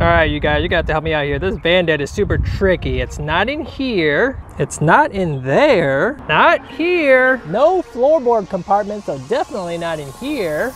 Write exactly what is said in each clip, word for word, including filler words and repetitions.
All right, you guys, you got to help me out here. This bandit is super tricky. It's not in here. It's not in there. Not here. No floorboard compartment, so definitely not in here.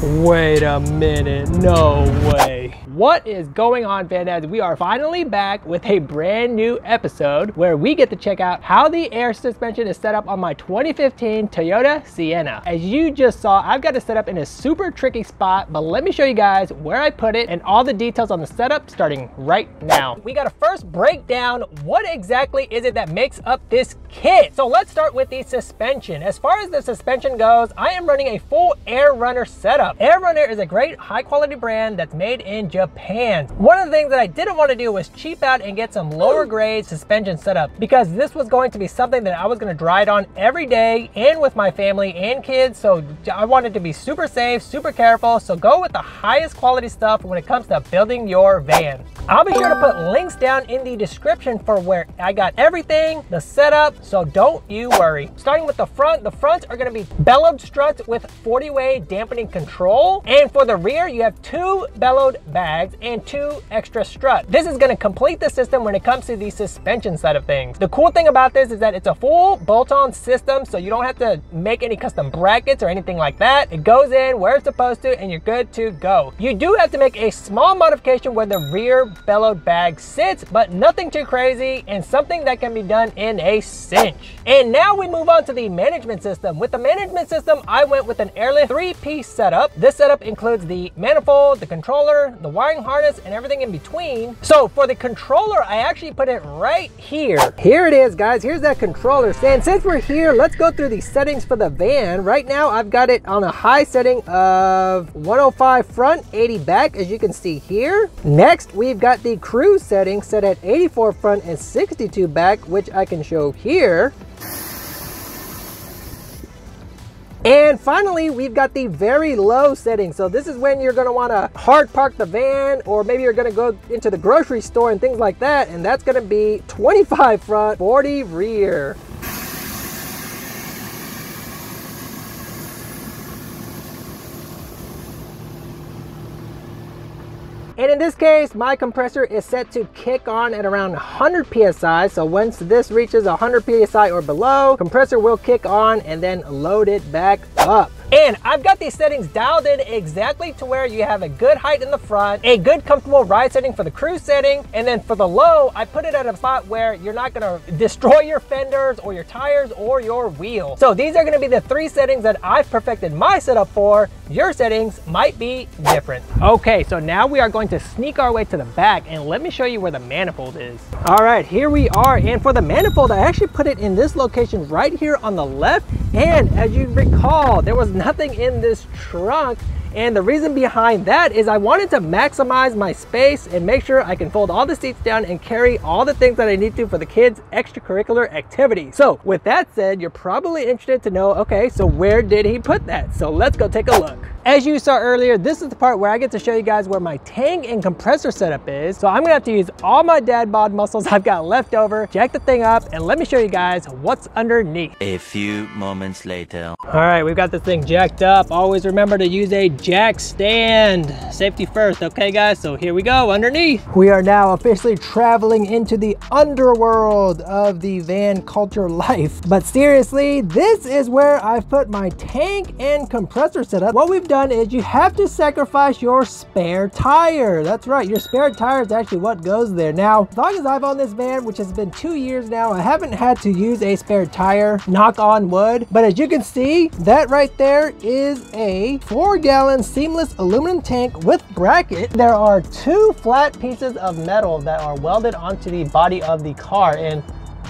Wait a minute, no way. What is going on, fanheads? We are finally back with a brand new episode where we get to check out how the air suspension is set up on my twenty fifteen Toyota Sienna. As you just saw, I've got it set up in a super tricky spot, but let me show you guys where I put it and all the details on the setup starting right now. We gotta first break down what exactly is it that makes up this kit. So let's start with the suspension. As far as the suspension goes, I am running a full air runner setup. Air Runner is a great high quality brand that's made in Japan. One of the things that I didn't want to do was cheap out and get some lower grade suspension set up, because this was going to be something that I was going to ride on every day and with my family and kids. So I wanted to be super safe, super careful. So go with the highest quality stuff when it comes to building your van. I'll be sure to put links down in the description for where I got everything, the setup, so don't you worry. Starting with the front, the fronts are going to be bellowed struts with forty way dampening control. And for the rear, you have two bellowed bags and two extra struts. This is going to complete the system when it comes to the suspension side of things. The cool thing about this is that it's a full bolt-on system, so you don't have to make any custom brackets or anything like that. It goes in where it's supposed to and you're good to go. You do have to make a small modification where the rear bellowed bag sits, but nothing too crazy and something that can be done in a cinch. And now we move on to the management system. With the management system, I went with an Airlift three P setup. This setup includes the manifold, the controller, the wiring harness, and everything in between. So for the controller, I actually put it right here. Here it is, guys. Here's that controller. And since we're here, let's go through the settings for the van. Right now, I've got it on a high setting of one oh five front, eighty back, as you can see here. Next, we've got the cruise setting set at eighty-four front and sixty-two back, which I can show here. And finally, we've got the very low setting. So this is when you're gonna wanna hard park the van, or maybe you're gonna go into the grocery store and things like that, and that's gonna be twenty-five front, forty rear. And in this case, my compressor is set to kick on at around one hundred P S I. So once this reaches one hundred P S I or below, compressor will kick on and then load it back up. And I've got these settings dialed in exactly to where you have a good height in the front, a good comfortable ride setting for the cruise setting, and then for the low, I put it at a spot where you're not gonna destroy your fenders or your tires or your wheel. So these are gonna be the three settings that I've perfected my setup for. Your settings might be different. Okay, so now we are going to sneak our way to the back, and let me show you where the manifold is. All right, here we are, and for the manifold, I actually put it in this location right here on the left, and as you recall, there was nothing in this trunk. And the reason behind that is I wanted to maximize my space and make sure I can fold all the seats down and carry all the things that I need to for the kids' extracurricular activities. So with that said, you're probably interested to know, okay, so where did he put that? So let's go take a look. As you saw earlier, this is the part where I get to show you guys where my tank and compressor setup is. So I'm gonna have to use all my dad bod muscles I've got left over, jack the thing up, and let me show you guys what's underneath. A few moments later. All right, we've got this thing jacked up. Always remember to use a jack stand. Safety first, okay guys? So here we go, underneath. We are now officially traveling into the underworld of the van culture life. But seriously, this is where I've put my tank and compressor setup. What we've done is you have to sacrifice your spare tire. That's right, your spare tire is actually what goes there. Now, as long as I've owned this van, which has been two years now, I haven't had to use a spare tire, knock on wood. But as you can see, that right there is a four gallon seamless aluminum tank with bracket. There are two flat pieces of metal that are welded onto the body of the car, and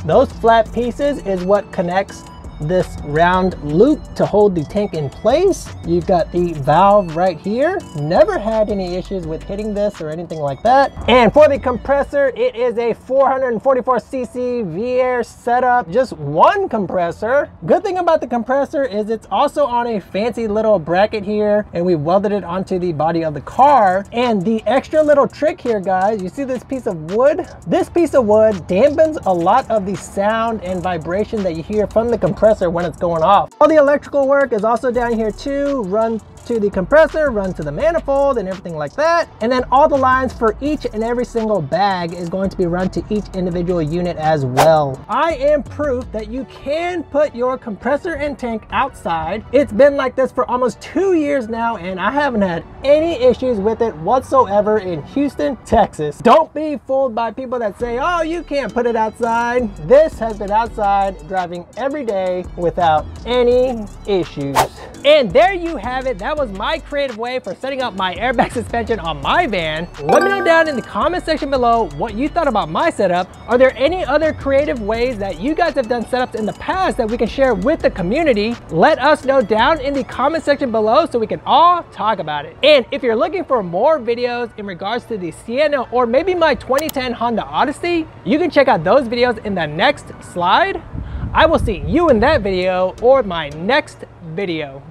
those flat pieces is what connects this round loop to hold the tank in place. You've got the valve right here. Never had any issues with hitting this or anything like that. And for the compressor, it is a four forty-four C C v-air setup, just one compressor. Good thing about the compressor is it's also on a fancy little bracket here, and we welded it onto the body of the car. And the extra little trick here, guys, you see this piece of wood? This piece of wood dampens a lot of the sound and vibration that you hear from the compressor when it's going off. All the electrical work is also down here too, run to the compressor, runs to the manifold and everything like that. And then all the lines for each and every single bag is going to be run to each individual unit as well. I am proof that you can put your compressor and tank outside. It's been like this for almost two years now, and I haven't had any issues with it whatsoever in Houston, Texas. Don't be fooled by people that say, oh, you can't put it outside. This has been outside driving every day without any issues. And there you have it. That was my creative way for setting up my airbag suspension on my van. Let me know down in the comment section below what you thought about my setup. Are there any other creative ways that you guys have done setups in the past that we can share with the community? Let us know down in the comment section below so we can all talk about it. And if you're looking for more videos in regards to the Sienna or maybe my twenty ten Honda Odyssey, you can check out those videos in the next slide. I will see you in that video or my next video.